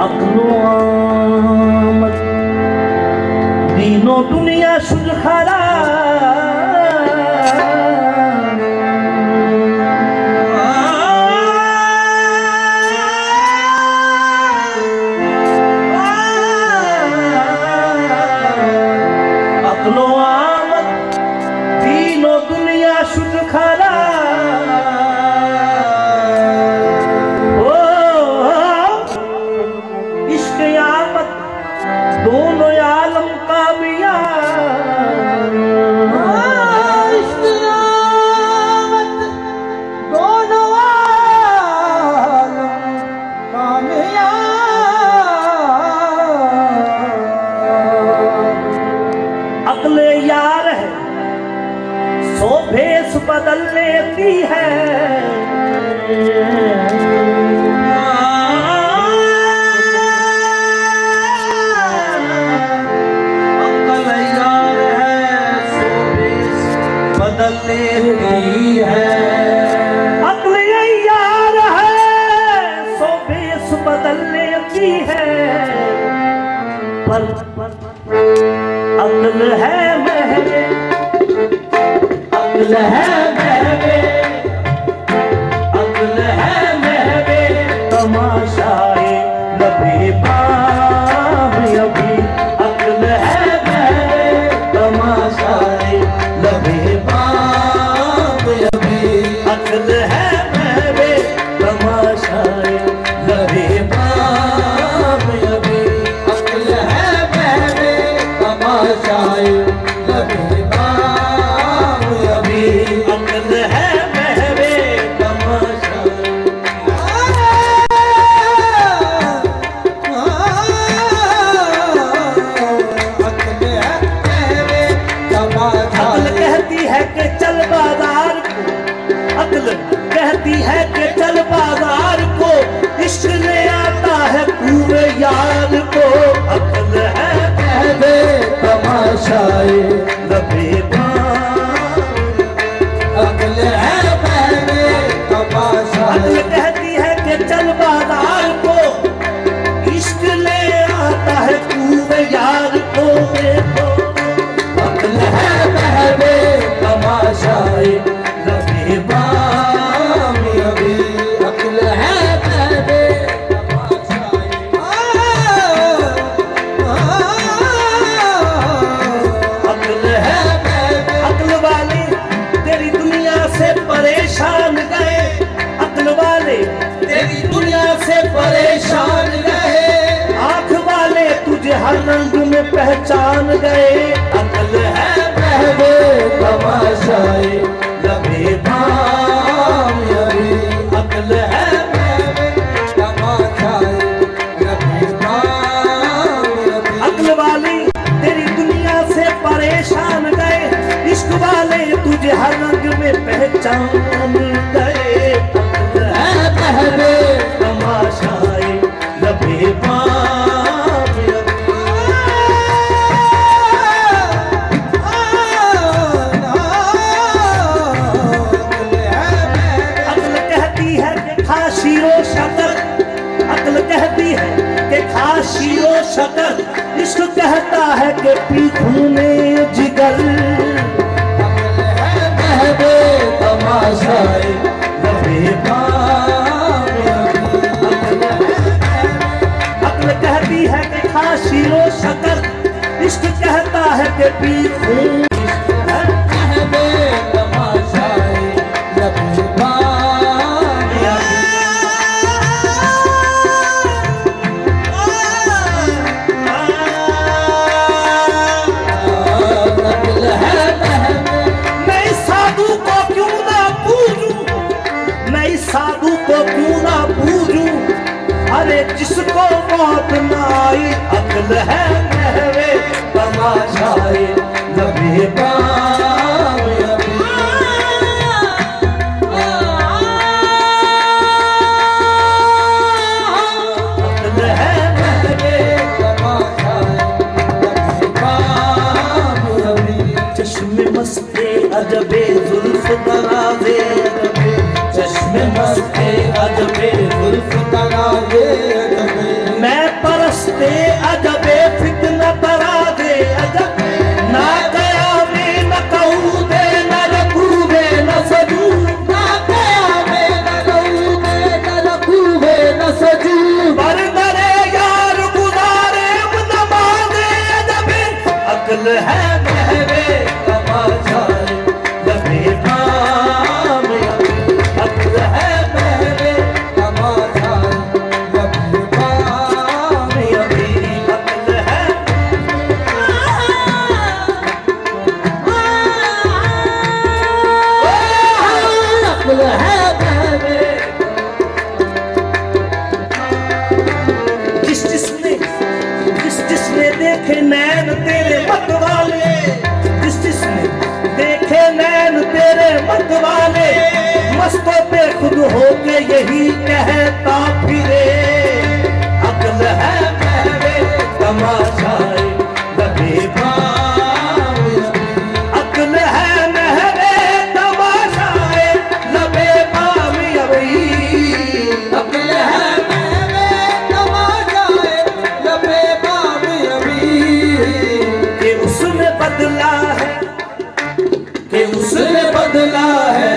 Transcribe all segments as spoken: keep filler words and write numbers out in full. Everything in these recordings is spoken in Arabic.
أقلومت دينو دنيا شد حرام أقلومت دينو دنيا شد حرام دونوں عالم کامیاب عشق آمد دونوں عالم کامیاب عقل یار ہے سو بھیس بدل لیتی ہے لیتی ہے عقل یار ہے سو بیس بدل لیتی ہے پر عقل ہے مہنگے عقل ہے مہنگے عقل ہے مہنگے تماشائے نبی پاک ابھی عقل ہے مہنگے تماشائے نبی پاک عقل ہے بہبے تماشائے لبے باب ابھی عقل ہے بہبے تماشائے لبے باب ابھی عقل ہے بہبے تماشائے عقل ہے بہبے تماشائے عقل کہتی ہے کہ چل بازار عقل کہتی ہے کہ چل بازار کو عشق لے آتا ہے پورے یار کو عقل ہے کہہ دے تماشائے لبے باب عقل ہے کہہ دے تماشائے عقل کہتی ہے کہ چل بازار کو عشق لے آتا ہے پورے یار کو عقل ہے کہہ دے تماشائے پریشان گئے آنکھ والے تجھے ہر رنگ میں پہچان گئے عقل ہے بہبے تماشائے لبے باب ابھی عقل ہے بہبے تماشائے لبے باب ابھی عقل والی تیری دنیا سے پریشان گئے عشق والے تجھے ہر رنگ میں پہچان گئے عقل ہے بہبے تماشائے لبے باب عقل کہتی ہے کہ کھا شیر و شکر عقل کہتی ہے کہ کھا شیر و شکر عشق کہتا ہے کہ پی خون جگر عقل ہے بہبے تماشائے لبے باب کہتی ہے کہ کھا شیر و شکر عشق کہتا ہے کہ پی خون بہبے تماشائے لبے باب عقل ہے بہبے میں اس سادھو کو کیوں نہ پوجوں میں اس سادھو کو کیوں نہ پوجوں ارے جس کو موت نہ آئی عقل ہے کہوے تماشائے لبے باب ابھی عقل ہے کہوے تماشائے لبے باب ابھی چشم مست عجب زلف درازے چشم مست عجب زلف درازے میں واسطے ادب فتنہ تراغے ادب نہ قیامے نہ قعودے نہ رکوعے نہ سجود نہ قیامے نہ قعودے نہ رکوعے نہ سجود بردرے یار گزارے نمازے ادب عقل ہے محوے تماشائے مستوں پہ خود ہو کے یہی کہتا پھرے عقل ہے محوے تماشائے لبِ بام یمیں عقل ہے محوے تماشائے لبِ بام یمیں عقل ہے محوے تماشائے لبِ بام یمیں کہ اس نے بدلا ہے کہ اس نے بدلا ہے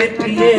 मिठी